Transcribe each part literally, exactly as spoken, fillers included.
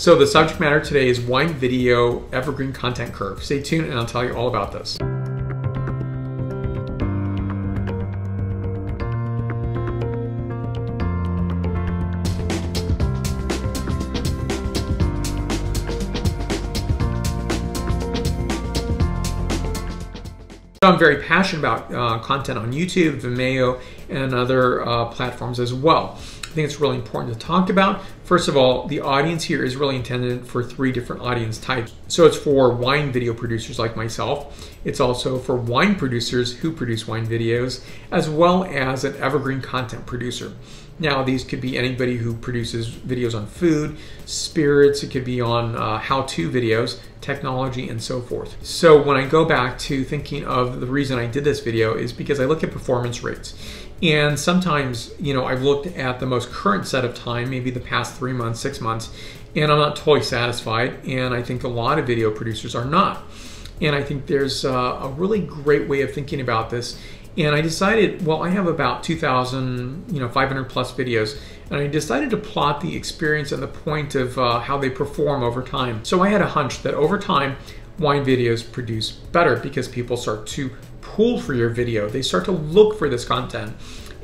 So the subject matter today is Wine Video Evergreen Content Curve. Stay tuned and I'll tell you all about this. I'm very passionate about uh, content on YouTube, Vimeo, and other uh, platforms as well. I think it's really important to talk about. First of all, the audience here is really intended for three different audience types. So it's for wine video producers like myself. It's also for wine producers who produce wine videos, as well as an evergreen content producer. Now, these could be anybody who produces videos on food, spirits, it could be on uh, how-to videos, technology, and so forth. So when I go back to thinking of the reason I did this video is because I look at performance rates. And sometimes, you know, I've looked at the most current set of time, maybe the past three months, six months, and I'm not totally satisfied. And I think a lot of video producers are not. And I think there's uh, a really great way of thinking about this. And I decided, well, I have about two thousand, you know, five hundred plus videos. And I decided to plot the experience and the point of uh, how they perform over time. So I had a hunch that over time, wine videos produce better because people start to pull for your video. They start to look for this content.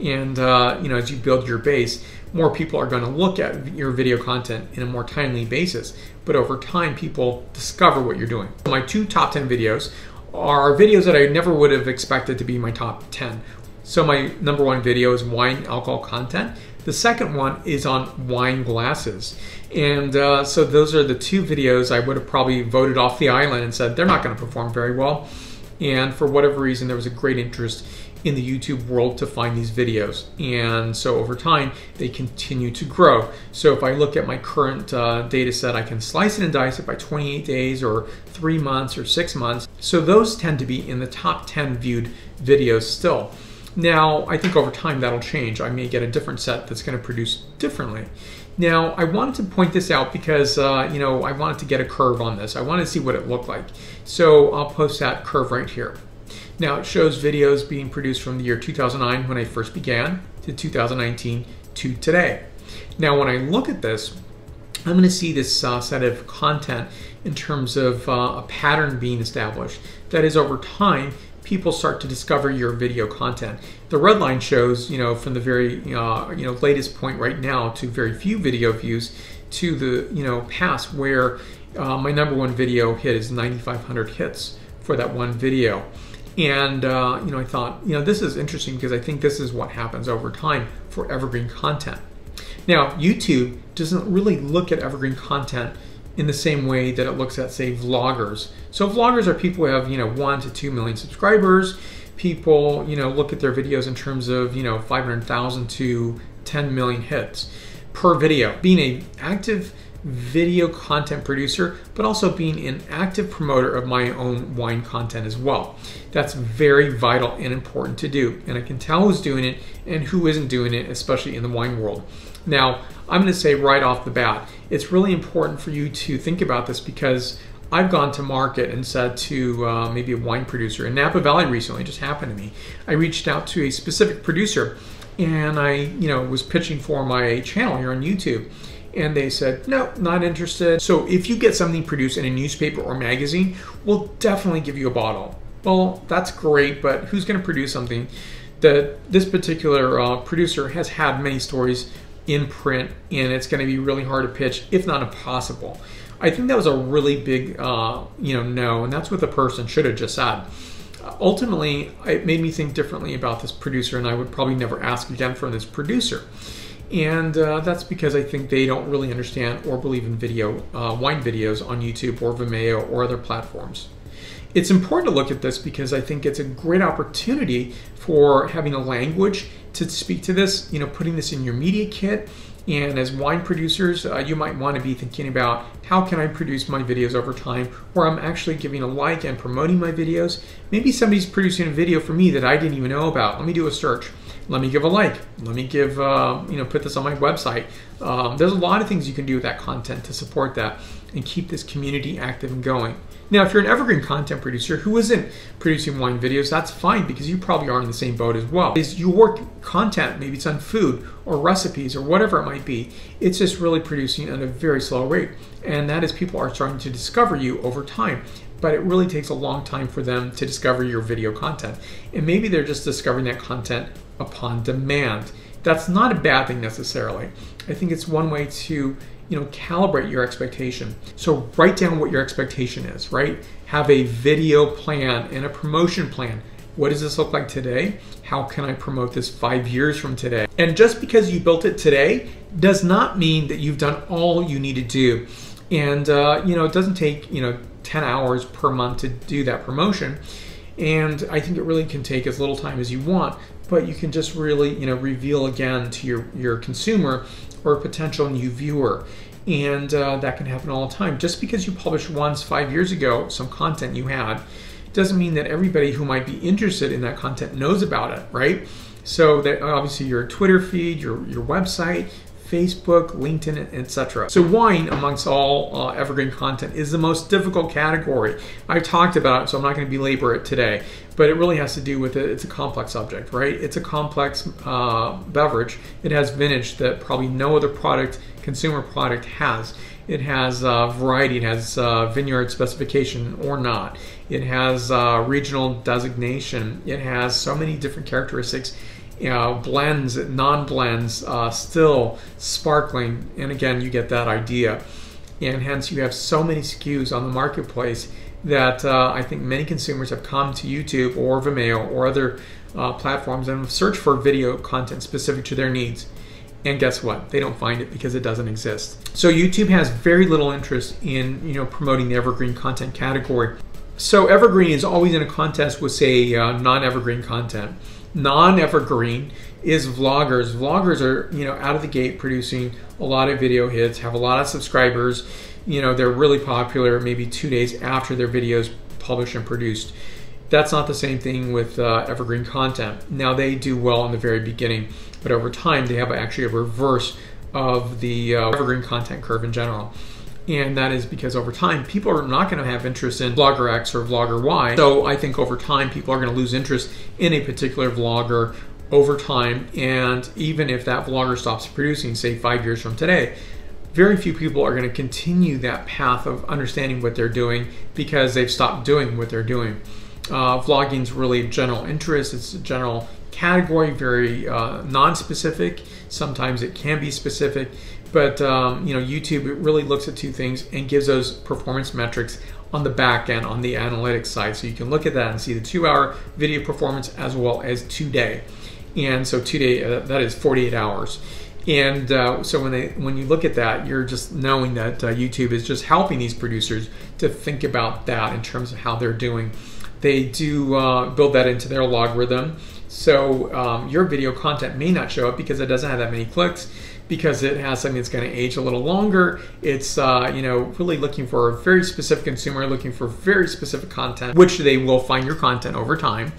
And uh, you know, as you build your base, more people are going to look at your video content in a more timely basis. But over time, people discover what you're doing. My two top ten videos are videos that I never would have expected to be my top ten. So my number one video is wine alcohol content. The second one is on wine glasses. And uh, so those are the two videos I would have probably voted off the island and said they're not going to perform very well. And for whatever reason, there was a great interest in the YouTube world to find these videos. And so over time, they continue to grow. So if I look at my current uh, data set, I can slice it and dice it by twenty-eight days or three months or six months. So those tend to be in the top ten viewed videos still. Now, I think over time that'll change. I may get a different set that's gonna produce differently. Now, I wanted to point this out because, uh, you know, I wanted to get a curve on this. I wanted to see what it looked like. So I'll post that curve right here. Now, it shows videos being produced from the year two thousand nine, when I first began, to two thousand nineteen, to today. Now, when I look at this, I'm gonna see this uh, set of content in terms of uh, a pattern being established. That is, over time, people start to discover your video content. The red line shows, you know, from the very uh, you know, latest point right now to very few video views to the, you know, past where uh, my number one video hit is nine thousand five hundred hits for that one video. And uh, you know, I thought, you know, this is interesting because I think this is what happens over time for evergreen content. Now, YouTube doesn't really look at evergreen content in the same way that it looks at, say, vloggers. So vloggers are people who have, you know, one to two million subscribers. People, you know, look at their videos in terms of, you know, five hundred thousand to ten million hits per video. Being an active video content producer, but also being an active promoter of my own wine content as well. That's very vital and important to do. And I can tell who's doing it and who isn't doing it, especially in the wine world. Now, I'm gonna say right off the bat, it's really important for you to think about this because I've gone to market and said to uh, maybe a wine producer in Napa Valley recently, it just happened to me. I reached out to a specific producer and I, you know, was pitching for my channel here on YouTube. And they said, no, not interested. So if you get something produced in a newspaper or magazine, we'll definitely give you a bottle. Well, that's great, but who's gonna produce something that this particular uh, producer has had many stories in print, and it's gonna be really hard to pitch, if not impossible. I think that was a really big uh, you know, no, and that's what the person should have just said. Uh, ultimately, it made me think differently about this producer, and I would probably never ask again from this producer. And uh, that's because I think they don't really understand or believe in video, uh, wine videos on YouTube or Vimeo or other platforms. It's important to look at this because I think it's a great opportunity for having a language to speak to this, you know, putting this in your media kit. And as wine producers, uh, you might want to be thinking about how can I produce my videos over time where I'm actually giving a like and promoting my videos. Maybe somebody's producing a video for me that I didn't even know about. Let me do a search. Let me give a like. Let me give, uh, you know, put this on my website. Um, there's a lot of things you can do with that content to support that and keep this community active and going. Now, if you're an evergreen content producer who isn't producing wine videos, that's fine, because you probably are in the same boat as well. Is your content, maybe it's on food or recipes or whatever it might be, it's just really producing at a very slow rate. And that is, people are starting to discover you over time, but it really takes a long time for them to discover your video content. And maybe they're just discovering that content upon demand. That's not a bad thing necessarily. I think it's one way to, you know, calibrate your expectation. So write down what your expectation is, right? Have a video plan and a promotion plan. What does this look like today? How can I promote this five years from today? And just because you built it today does not mean that you've done all you need to do. And, uh, you know, it doesn't take, you know, ten hours per month to do that promotion. And I think it really can take as little time as you want, but you can just really, you know, reveal again to your, your consumer or potential new viewer. And uh, that can happen all the time. Just because you published once five years ago some content you had, doesn't mean that everybody who might be interested in that content knows about it, right? So that obviously your Twitter feed, your, your website, Facebook, LinkedIn, et cetera. So wine, amongst all uh, evergreen content, is the most difficult category. I've talked about it, so I'm not going to belabor it today, but it really has to do with it. It's a complex subject, right? It's a complex uh, beverage. It has vintage that probably no other product, consumer product, has. It has uh, variety. It has uh, vineyard specification or not. It has uh, regional designation. It has so many different characteristics. You know, blends, non-blends, uh, still, sparkling, and again, you get that idea. And hence, you have so many S K Us on the marketplace that uh, I think many consumers have come to YouTube or Vimeo or other uh, platforms and have searched for video content specific to their needs. And guess what? They don't find it because it doesn't exist. So YouTube has very little interest in, you know, promoting the evergreen content category. So evergreen is always in a contest with, say, uh, non-evergreen content. Non-evergreen is vloggers. Vloggers are, you know, out of the gate producing a lot of video hits, have a lot of subscribers. You know, they're really popular maybe two days after their videos published and produced. That's not the same thing with uh, evergreen content. Now, they do well in the very beginning, but over time they have actually a reverse of the uh, evergreen content curve in general. And that is because over time, people are not going to have interest in Vlogger X or Vlogger Y. So I think over time, people are going to lose interest in a particular vlogger over time. And even if that vlogger stops producing, say five years from today, very few people are going to continue that path of understanding what they're doing because they've stopped doing what they're doing. Uh, vlogging is really a general interest. It's a general category, very uh, non-specific. Sometimes it can be specific. But um, you know, YouTube, it really looks at two things and gives those performance metrics on the back end, on the analytics side. So you can look at that and see the two-hour video performance as well as two-day. And so two-day, uh, that is forty-eight hours. And uh, so when they when you look at that, you're just knowing that uh, YouTube is just helping these producers to think about that in terms of how they're doing. They do uh, build that into their logarithm. So um, your video content may not show up because it doesn't have that many clicks, because it has something that's going to age a little longer. It's uh, you know, really looking for a very specific consumer, looking for very specific content, which they will find your content over time.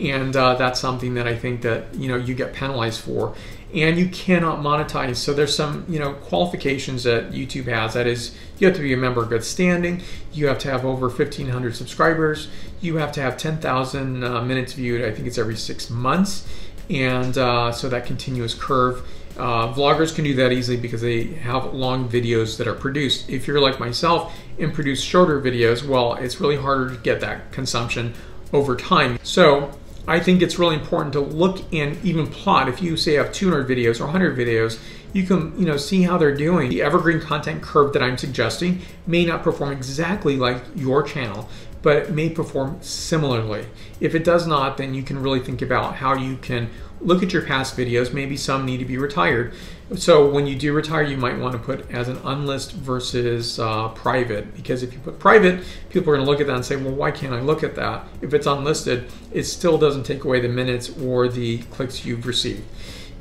And uh, that's something that I think that, you know, you get penalized for, and you cannot monetize. So there's some, you know, qualifications that YouTube has. That is, you have to be a member of good standing. You have to have over fifteen hundred subscribers. You have to have ten thousand uh, minutes viewed. I think it's every six months. And uh, so that continuous curve. Uh, vloggers can do that easily because they have long videos that are produced. If you're like myself and produce shorter videos, well, it's really harder to get that consumption over time. So I think it's really important to look and even plot. If you say have two hundred videos or one hundred videos, you can, you know, see how they're doing. The evergreen content curve that I'm suggesting may not perform exactly like your channel, but it may perform similarly. If it does not, then you can really think about how you can look at your past videos. Maybe some need to be retired. So when you do retire, you might want to put as an unlisted versus uh, private, because if you put private, people are going to look at that and say, well, why can't I look at that? If it's unlisted, it still doesn't take away the minutes or the clicks you've received.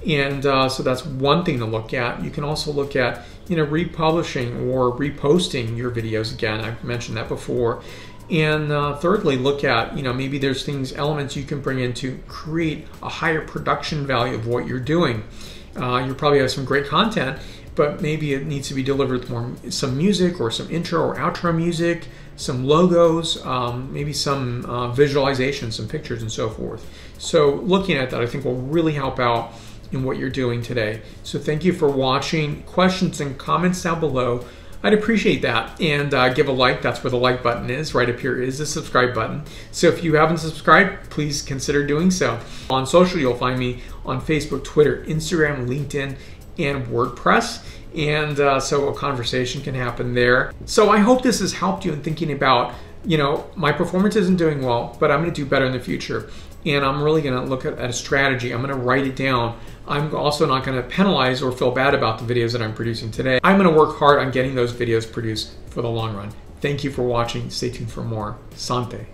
And uh, so that's one thing to look at. You can also look at, you know, republishing or reposting your videos again. I've mentioned that before. And uh, thirdly, look at, you know, maybe there's things, elements you can bring in to create a higher production value of what you're doing. Uh, you probably have some great content, but maybe it needs to be delivered with more, some music or some intro or outro music, some logos, um, maybe some uh, visualizations, some pictures and so forth. So looking at that, I think will really help out in what you're doing today. So thank you for watching. Questions and comments down below. I'd appreciate that, and uh, give a like. That's where the like button is. Right up here is the subscribe button. So if you haven't subscribed, please consider doing so. On social, you'll find me on Facebook, Twitter, Instagram, LinkedIn, and WordPress. And uh, so a conversation can happen there. So I hope this has helped you in thinking about, you know, my performance isn't doing well, but I'm gonna do better in the future. And I'm really gonna look at a strategy. I'm gonna write it down. I'm also not gonna penalize or feel bad about the videos that I'm producing today. I'm gonna work hard on getting those videos produced for the long run. Thank you for watching. Stay tuned for more. Santé.